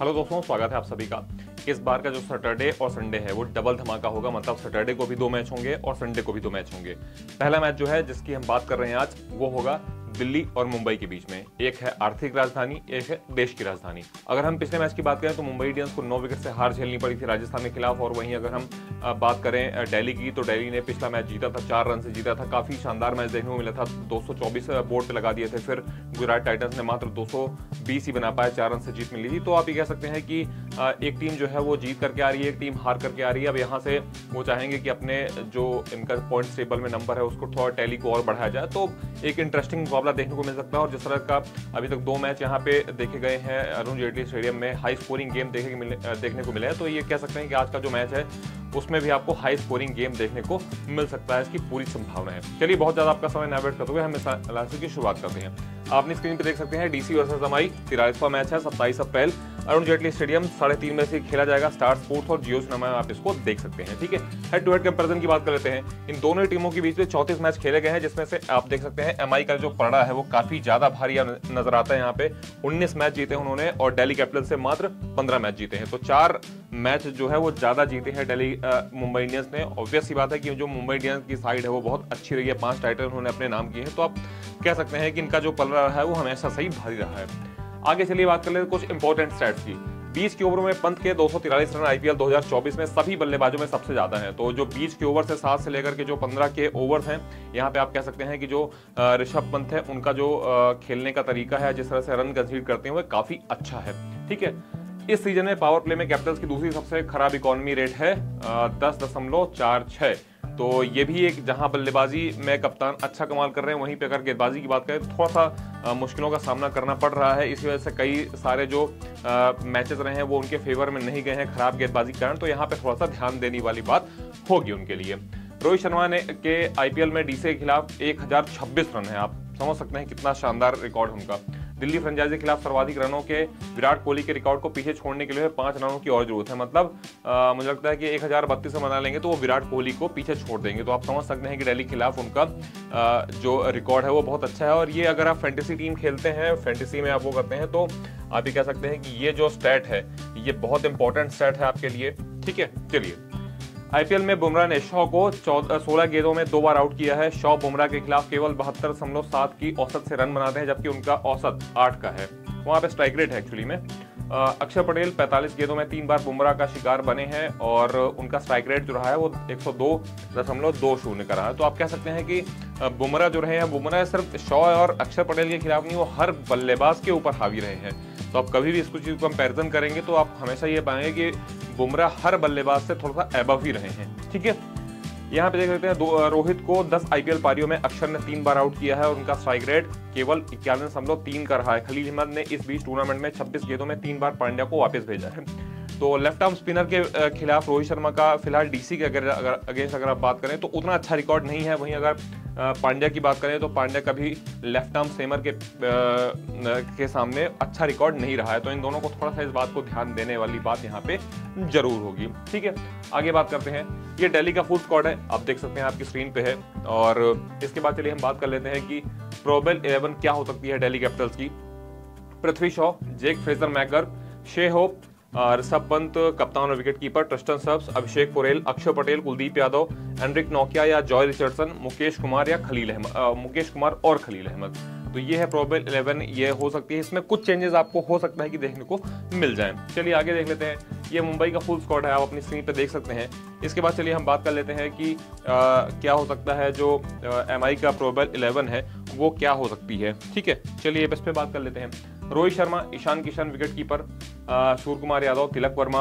Hello दोस्तों, स्वागत है आप सभी का। इस बार का जो सैटरडे और संडे है वो डबल धमाका होगा, मतलब सैटरडे को भी दो मैच होंगे और संडे को भी दो मैच होंगे। पहला मैच जो है जिसकी हम बात कर रहे हैं आज वो होगा दिल्ली और मुंबई के बीच में। एक है आर्थिक राजधानी, एक है देश की राजधानी। अगर हम पिछले मैच की बात करें तो मुंबई इंडियंस को 9 विकेट से हार झेलनी पड़ी थी राजस्थान के खिलाफ, और वहीं अगर हम बात करें दिल्ली की तो दिल्ली ने पिछला मैच जीता था, 4 रन से जीता था। काफ़ी शानदार मैच देखने को मिला था, 224 बोर्ड पर लगा दिए थे। फिर गुजरात टाइटन्स ने मात्र 220 ही बना पाया, 4 रन से जीत मिली थी। तो आप ये कह सकते हैं कि एक टीम जो है वो जीत करके आ रही है, एक टीम हार करके आ रही है। अब यहाँ से वो चाहेंगे कि अपने जो इनका पॉइंट्स टेबल में नंबर है उसको थोड़ा दिल्ली को और बढ़ाया जाए, तो एक इंटरेस्टिंग मुकाबला देखने को मिल सकता है। और जिस तरह का अभी तक दो मैच यहाँ पे देखे गए हैं अरुण जेटली स्टेडियम में, हाई स्कोरिंग गेम देखने को मिला है, तो ये कह सकते हैं कि आज का जो मैच है उसमें भी आपको हाई स्कोरिंग गेम देखने को मिल सकता है, इसकी पूरी संभावना है। चलिए, बहुत ज़्यादा आपका समय ना वेस्ट करते हुए हम इस एनालिसिस की शुरुआत करते हैं। आपने स्क्रीन पर देख सकते हैं डीसी वर्सेस एमआई 43वां मैच है, 27 अप्रैल अरुण जेटली स्टेडियम 3:30 में से खेला जाएगा। स्टार स्पोर्ट्स और जियो सिनेमा में आप इसको देख सकते हैं। ठीक है, हेड टू हेड कंपैरिजन की बात कर लेते हैं। इन दोनों टीमों के बीच में 34 मैच खेले गए हैं, जिसमें से आप देख सकते हैं एमआई का जो पड़ा है वो काफी ज्यादा भारी नजर आता है। यहाँ पे 19 मैच जीते हैं उन्होंने और दिल्ली कैपिटल्स से मात्र 15 मैच जीते हैं, तो 4 मैच जो है वो ज्यादा जीते हैं दिल्ली मुंबई इंडियंस ने। ऑब्वियस ही बात है कि जो मुंबई इंडियंस की साइड है वो बहुत अच्छी रही है, 5 टाइटल उन्होंने अपने नाम किए हैं, तो आप कह सकते हैं कि इनका जो पलड़ा रहा है वो हमेशा सही भारी रहा है। आगे चलिए बात कर ले कुछ इंपॉर्टेंट स्टैट्स की। 20 के ओवरों में पंत के 243 रन आईपीएल 2024 में सभी बल्लेबाजों में सबसे ज्यादा है। तो जो 20 के ओवर से 7 से लेकर के जो 15 के ओवर्स हैं, यहाँ पे आप कह सकते हैं कि जो ऋषभ पंत है उनका जो खेलने का तरीका है, जिस तरह से रन कंसीड करते हैं, वो काफी अच्छा है। ठीक है, इस सीजन में पावर प्ले में कैपिटल्स की दूसरी सबसे खराब इकोनॉमी रेट है 10.46, तो ये भी एक जहां बल्लेबाजी में कप्तान अच्छा कमाल कर रहे हैं, वहीं पे अगर गेंदबाजी की बात करें थोड़ा सा मुश्किलों का सामना करना पड़ रहा है। इसी वजह से कई सारे जो मैचेस रहे हैं वो उनके फेवर में नहीं गए हैं खराब गेंदबाजी के कारण, तो यहाँ पे थोड़ा सा ध्यान देने वाली बात होगी उनके लिए। रोहित शर्मा ने के आईपीएल में डीसी के खिलाफ 1026 रन है, आप समझ सकते हैं कितना शानदार रिकॉर्ड उनका। दिल्ली फ्रेंचाइजी के खिलाफ सर्वाधिक रनों के विराट कोहली के रिकॉर्ड को पीछे छोड़ने के लिए 5 रनों की और जरूरत है, मतलब मुझे लगता है कि 1032 से मना लेंगे तो वो विराट कोहली को पीछे छोड़ देंगे। तो आप समझ सकते हैं कि दिल्ली के खिलाफ उनका जो रिकॉर्ड है वो बहुत अच्छा है। और ये अगर आप फैंटेसी टीम खेलते हैं, फैंटेसी में आप वो करते हैं, तो आप ये कह सकते हैं कि ये जो स्टैट है ये बहुत इंपॉर्टेंट स्टैट है आपके लिए। ठीक है, चलिए आईपीएल में बुमराह ने शॉ को 16 गेंदों में 2 बार आउट किया है। शॉ बुमराह के खिलाफ केवल 72.7 की औसत से रन बनाते हैं, जबकि उनका औसत 8 का है, वहाँ पे स्ट्राइक रेट है एक्चुअली में। अक्षर पटेल 45 गेंदों में 3 बार बुमराह का शिकार बने हैं और उनका स्ट्राइक रेट जो रहा है वो 102.20 का रहा है। तो आप कह सकते हैं कि बुमराह जो रहे हैं, बुमराह सिर्फ शॉ और अक्षर पटेल के खिलाफ नहीं, वो हर बल्लेबाज के ऊपर हावी रहे हैं। तो आप कभी भी इसको चीज़ कंपेरिजन करेंगे तो आप हमेशा ये पाएंगे कि बुमराह हर बल्लेबाज से थोड़ा सा एबव ही रहे हैं। ठीक है, यहाँ पे देख सकते हैं रोहित को 10 आईपीएल पारियों में अक्षर ने 3 बार आउट किया है और उनका स्ट्राइक रेट केवल 91.3 का रहा है। खलील अहमद ने इस बीच टूर्नामेंट में 26 गेंदों में 3 बार पांड्या को वापस भेजा है। तो लेफ्ट आर्म स्पिनर के खिलाफ रोहित शर्मा का फिलहाल डीसी के अगेंस्ट अगर आप बात करें तो उतना अच्छा रिकॉर्ड नहीं है। वहीं अगर पांड्या की बात करें तो पांड्या का भी लेफ्ट आर्म सेमर के सामने अच्छा रिकॉर्ड नहीं रहा है, तो इन दोनों को थोड़ा सा इस बात को ध्यान देने वाली बात यहाँ पे जरूर होगी। ठीक है, आगे बात करते हैं। ये दिल्ली का फुल स्क्वाड है, आप देख सकते हैं आपकी स्क्रीन पे है। और इसके बाद चलिए हम बात कर लेते हैं कि प्रोबेबल 11 क्या हो सकती है दिल्ली कैपिटल्स की। Prithvi Shaw, Jake Fraser McGurk, Shai Hope, Rishabh Pant कप्तान और wicket keeper, Tristan Stubbs, Abhishek Porel, Akshay Patel, Kuldeep Yadav, Anrich नोकिया या जॉय रिचर्डसन, मुकेश कुमार और खलील अहमद। तो ये है प्रोबेबल 11, ये हो सकती है। इसमें कुछ चेंजेस आपको हो सकता है कि देखने को मिल जाएं। चलिए आगे देख लेते हैं। ये मुंबई का फुल स्क्वाड है, आप अपनी स्क्रीन पर देख सकते हैं। इसके बाद चलिए हम बात कर लेते हैं कि क्या हो सकता है जो एमआई का प्रोबेबल 11 है वो क्या हो सकती है। ठीक है, चलिए इस पर बात कर लेते हैं। रोहित शर्मा, ईशान किशन विकेट कीपर, सूर्य कुमार यादव, तिलक वर्मा,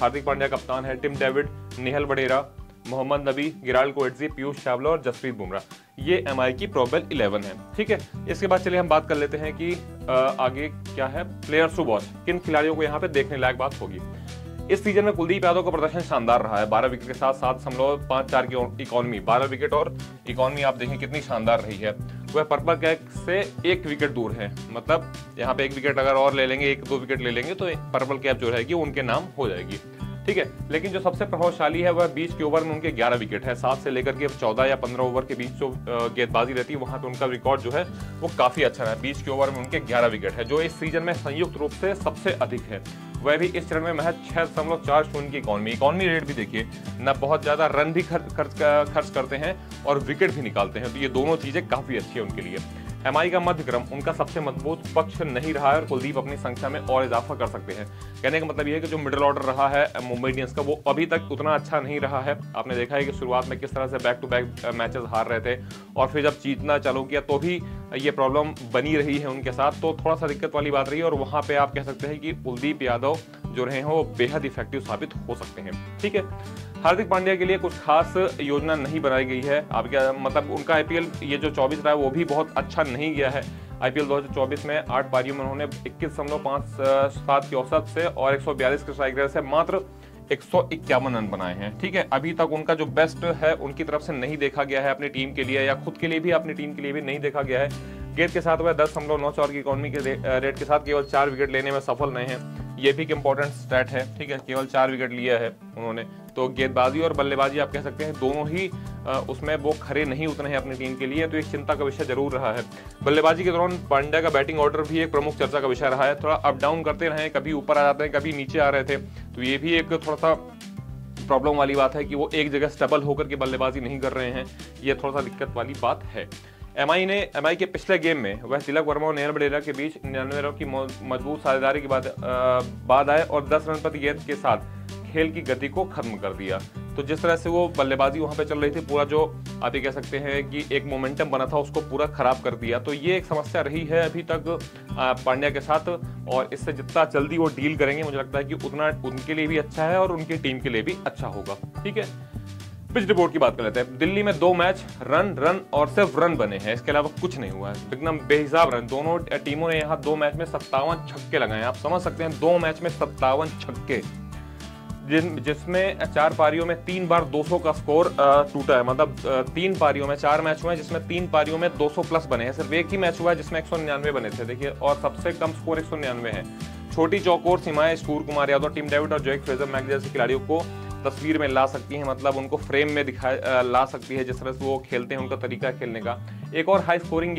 हार्दिक पांड्या कप्तान है, टिम डेविड, नेहल वडेरा, मोहम्मद नबी, गिराल कोएट्जी, पीयूष चावला और जसप्रीत बुमराह, ये एमआई की प्रोबेबल 11 है। ठीक है, इसके बाद चलिए हम बात कर लेते हैं कि आगे क्या है प्लेयर्स टू वॉच, किन खिलाड़ियों को यहाँ पे देखने लायक बात होगी। इस सीजन में कुलदीप यादव का प्रदर्शन शानदार रहा है, 12 विकेट के साथ 7.54 की इकोनॉमी, 12 विकेट और इकोनॉमी आप देखें कितनी शानदार रही है। वह पर्पल कैप से 1 विकेट दूर है, मतलब यहाँ पे 1 विकेट अगर और ले लेंगे, 1-2 विकेट ले लेंगे तो पर्पल कैप जो रहेगी उनके नाम हो जाएगी। ठीक है, लेकिन जो सबसे प्रभावशाली है वह 20 के ओवर में उनके 11 विकेट है, 7 से लेकर के 14 या 15 ओवर के बीच जो गेंदबाजी रहती है वहाँ पे उनका रिकॉर्ड जो है वो काफ़ी अच्छा रहा है। 20 के ओवर में उनके 11 विकेट है, जो इस सीजन में संयुक्त रूप से सबसे अधिक है। वह भी इस चरण में महज 6.40 की इकॉनमी रेट भी देखिए ना, बहुत ज़्यादा रन भी खर्च करते हैं और विकेट भी निकालते हैं, तो ये दोनों चीज़ें काफ़ी अच्छी हैं उनके लिए। एमआई का मध्यक्रम उनका सबसे मजबूत पक्ष नहीं रहा है और कुलदीप अपनी संख्या में और इजाफा कर सकते हैं। कहने का मतलब यह है कि जो मिडिल ऑर्डर रहा है मुंबई इंडियंस का, वो अभी तक उतना अच्छा नहीं रहा है। आपने देखा है कि शुरुआत में किस तरह से बैक टू बैक मैचेस हार रहे थे और फिर जब जीतना चालू किया तो भी ये प्रॉब्लम बनी रही है उनके साथ, तो थोड़ा सा दिक्कत वाली बात रही है। और वहाँ पर आप कह सकते हैं कि कुलदीप यादव जो रहे हैं वो बेहद इफेक्टिव साबित हो सकते हैं। ठीक है, हार्दिक पांड्या के लिए कुछ खास योजना नहीं बनाई गई है। आप क्या मतलब उनका आईपीएल ये जो 24 रहा है वो भी बहुत अच्छा नहीं गया है। आईपीएल 2024 में 8 पारियों में उन्होंने 21.57 की औसत से और 142 के स्ट्राइक रेट से मात्र 151 रन बनाए हैं। ठीक है, अभी तक उनका जो बेस्ट है उनकी तरफ से नहीं देखा गया है अपनी टीम के लिए या खुद के लिए भी, अपनी टीम के लिए भी नहीं देखा गया है। गेट के साथ वह 10.94 की इकोनॉमी के रेट के साथ केवल 4 विकेट लेने में सफल रहे हैं, ये भी एक इम्पॉर्टेंट स्टैट है। ठीक है, केवल 4 विकेट लिया है उन्होंने, तो गेंदबाजी और बल्लेबाजी आप कह सकते हैं दोनों ही उसमें वो खरे नहीं उतने हैं अपनी टीम के लिए, तो एक चिंता का विषय जरूर रहा है। बल्लेबाजी के दौरान पांड्या का बैटिंग ऑर्डर भी एक प्रमुख चर्चा का विषय रहा है, थोड़ा अप डाउन करते रहे, कभी ऊपर आ जाते हैं कभी नीचे आ रहे थे, तो ये भी एक थोड़ा सा प्रॉब्लम वाली बात है कि वो एक जगह स्टेबल होकर के बल्लेबाजी नहीं कर रहे हैं, ये थोड़ा सा दिक्कत वाली बात है। एमआई के पिछले गेम में वह तिलक वर्मा और नीरव डेरा के बीच 99 रन की मजबूत साझेदारी के बाद आए और 10 रन प्रति गेंद के साथ खेल की गति को खत्म कर दिया। तो जिस तरह से वो बल्लेबाजी वहां पे चल रही थी, पूरा जो आप ये कह सकते हैं कि एक मोमेंटम बना था उसको पूरा खराब कर दिया, तो ये एक समस्या रही है अभी तक पांड्या के साथ। और इससे जितना जल्दी वो डील करेंगे मुझे लगता है कि उतना उनके लिए भी अच्छा है और उनकी टीम के लिए भी अच्छा होगा। ठीक है, पिच रिपोर्ट की बात कर लेते हैं। दिल्ली में 2 मैच रन और सिर्फ रन बने हैं, इसके अलावा कुछ नहीं हुआ है। एकदम बेहिसाब रन दोनों टीमों ने यहाँ 2 मैच में 57 छक्के लगाए हैं। आप समझ सकते हैं 2 मैच में 57 छक्के, जिसमें 4 पारियों में 3 बार 200 का स्कोर टूटा है। मतलब 3 पारियों में 4 मैच हुए हैं जिसमें 3 पारियों में 200 प्लस बने हैं, सिर्फ एक ही मैच हुआ है जिसमें 199 बने थे। देखिए, और सबसे कम स्कोर 199 है। छोटी चौकोर सीमाएं सूर्य कुमार यादव, टीम डेविड और जोएक फ्रेजर मैक जैसे खिलाड़ियों को तस्वीर में ला सकती है, मतलब उनको फ्रेम में दिखा ला सकती है, जिस तरह से वो खेलते हैं, उनका तरीका खेलने का। एक और हाई स्कोरिंग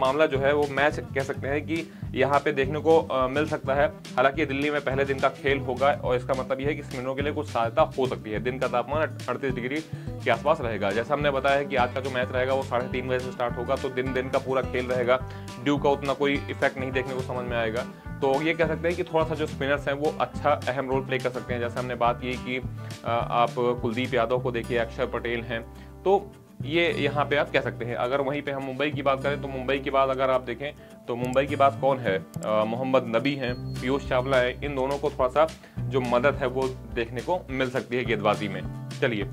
मामला जो है वो मैच कह सकते हैं कि यहाँ पे देखने को मिल सकता है। हालांकि दिल्ली में पहले दिन का खेल होगा और इसका मतलब यह है कि स्पिनरों के लिए कुछ सहायता हो सकती है। दिन का तापमान 38 डिग्री के आसपास रहेगा। जैसा हमने बताया है कि आज का जो मैच रहेगा वो 3:30 बजे से स्टार्ट होगा, तो दिन का पूरा खेल रहेगा, ड्यू का उतना कोई इफेक्ट नहीं देखने को समझ में आएगा। तो ये कह सकते हैं कि थोड़ा सा जो स्पिनर्स हैं वो अच्छा अहम रोल प्ले कर सकते हैं। जैसे हमने बात की कि आप कुलदीप यादव को देखिए, अक्षर पटेल हैं, तो ये यहाँ पे आप कह सकते हैं। अगर वहीं पे हम मुंबई की बात करें तो मुंबई के बाद अगर आप देखें तो मुंबई के बाद कौन है, मोहम्मद नबी हैं, पीयूष चावला है, इन दोनों को थोड़ा सा जो मदद है वो देखने को मिल सकती है गेंदबाजी में। चलिए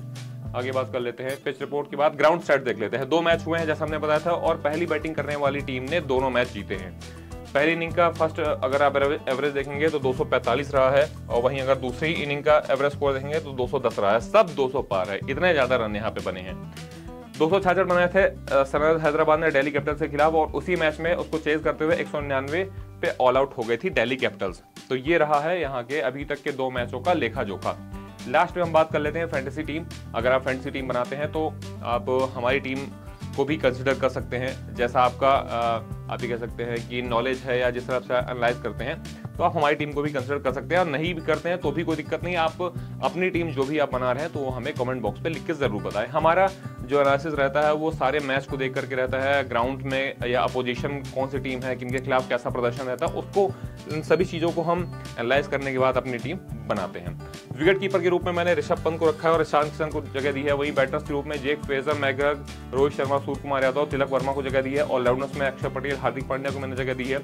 आगे बात कर लेते हैं। पिच रिपोर्ट के बाद ग्राउंड सेट देख लेते हैं। 2 मैच हुए हैं जैसा हमने बताया था और पहली बैटिंग करने वाली टीम ने दोनों मैच जीते हैं। पहली इनिंग का फर्स्ट अगर आप एवरेज देखेंगे तो 245 रहा है और वहीं अगर दूसरी इनिंग का एवरेज स्कोर देखेंगे तो 210 रहा है। सब 200 पार है, इतने ज़्यादा रन यहाँ पे बने हैं। 266 बनाए थे सनराइजर्स हैदराबाद ने डेल्ही कैपिटल्स के खिलाफ और उसी मैच में उसको चेज करते हुए 199 पे ऑल आउट हो गई थी डेल्ही कैपिटल्स। तो ये रहा है यहाँ के अभी तक के 2 मैचों का लेखा जोखा। लास्ट में हम बात कर लेते हैं फैंटेसी टीम। अगर आप फैंटेसी टीम बनाते हैं तो आप हमारी टीम को भी कंसिडर कर सकते हैं। जैसा आपका आप ही कह सकते हैं कि नॉलेज है या जिस तरह से एनालाइज करते हैं, तो आप हमारी टीम को भी कंसिडर कर सकते हैं। और नहीं भी करते हैं तो भी कोई दिक्कत नहीं, आप अपनी टीम जो भी आप बना रहे हैं तो वो हमें कमेंट बॉक्स पे लिख के ज़रूर बताएं। हमारा जो एनालिसिस रहता है वो सारे मैच को देख करके रहता है। ग्राउंड में या अपोजिशन कौन सी टीम है, किनके खिलाफ कैसा प्रदर्शन रहता है, उसको इन सभी चीज़ों को हम एनालाइज करने के बाद अपनी टीम बनाते हैं। विकेट कीपर के रूप में मैंने ऋषभ पंत को रखा है और ईशान किशन को जगह दी है। वहीं बैटर्स के रूप में Jake Fraser, McGurk, Rohit Sharma, Surya Kumar Yadav, Tilak Varma को जगह दी है। ऑलराउंडर्स में अक्षर पटेल, हार्दिक पांड्या को मैंने जगह दी है।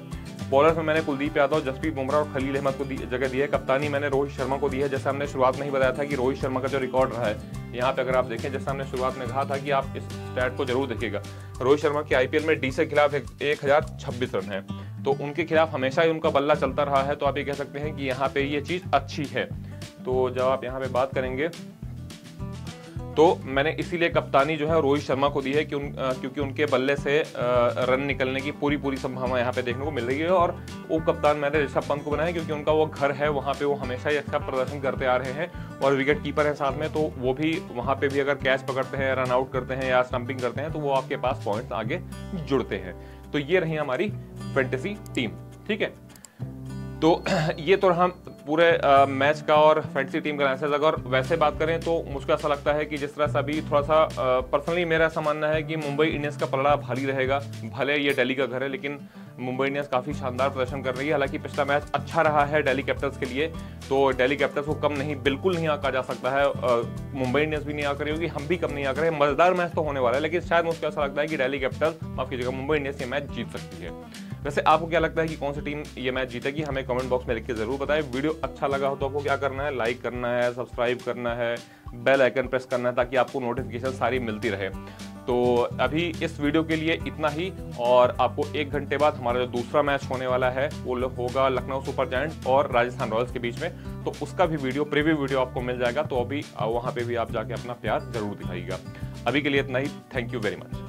बॉलर्स में मैंने कुलदीप यादव, जसप्रीत बुमराह और खलील अहमद को जगह दी है। कप्तानी मैंने रोहित शर्मा को दी है। जैसे हमने शुरुआत में ही बताया था कि रोहित शर्मा का जो रिकॉर्ड रहा है यहाँ पे अगर आप देखें, जैसे हमने शुरुआत में कहा था कि आप इस स्टैट को जरूर देखिएगा, रोहित शर्मा के आईपीएल में डी के खिलाफ 1026 रन है, तो उनके खिलाफ हमेशा ही उनका बल्ला चलता रहा है। तो आप ये कह सकते हैं कि यहाँ पे ये चीज़ अच्छी है। तो जब आप यहाँ पे बात करेंगे तो मैंने इसीलिए कप्तानी जो है रोहित शर्मा को दी है कि क्योंकि उनके बल्ले से रन निकलने की पूरी संभावना यहाँ पे देखने को मिल रही है। और उप कप्तान मैंने ऋषभ पंत को बनाया क्योंकि उनका वो घर है, वहाँ पे वो हमेशा ही अच्छा प्रदर्शन करते आ रहे हैं। और विकेट कीपर हैं साथ में, तो वो भी वहाँ पे भी अगर कैच पकड़ते हैं, रन आउट करते हैं या स्टंपिंग करते हैं तो वो आपके पास पॉइंट्स आगे जुड़ते हैं। तो ये रही हमारी फैंटेसी टीम। ठीक है, तो ये तो हम पूरे मैच का और फैंटेसी टीम का एनालिसिस अगर वैसे बात करें तो मुझको ऐसा लगता है कि जिस तरह से अभी थोड़ा सा पर्सनली मेरा ऐसा मानना है कि मुंबई इंडियंस का पलड़ा भारी रहेगा। भले ये दिल्ली का घर है लेकिन मुंबई इंडियंस काफ़ी शानदार प्रदर्शन कर रही है। हालांकि पिछला मैच अच्छा रहा है दिल्ली कैपिटल्स के लिए, तो दिल्ली कैपिटल्स को कम नहीं, बिल्कुल नहीं आंका जा सकता है। मुंबई इंडियंस भी नहीं आंक रही होगी, हम भी कम नहीं आंक रहे हैं। मज़ेदार मैच तो होने वाला है, लेकिन शायद मुझको ऐसा लगता है कि दिल्ली कैपिटल्स माफ कीजिएगा मुंबई इंडियंस ये मैच जीत सकती है। वैसे आपको क्या लगता है कि कौन सी टीम ये मैच जीतेगी, हमें कमेंट बॉक्स में लिख के जरूर बताएं। वीडियो अच्छा लगा हो तो आपको क्या करना है, लाइक करना है, सब्सक्राइब करना है, बेल आइकन प्रेस करना है ताकि आपको नोटिफिकेशन सारी मिलती रहे। तो अभी इस वीडियो के लिए इतना ही, और आपको 1 घंटे बाद हमारा जो दूसरा मैच होने वाला है वो होगा लखनऊ सुपर जायंट्स और राजस्थान रॉयल्स के बीच में, तो उसका भी वीडियो प्रीव्यू वीडियो आपको मिल जाएगा। तो अभी वहाँ पर भी आप जाके अपना प्यार जरूर दिखाइएगा। अभी के लिए इतना ही, थैंक यू वेरी मच।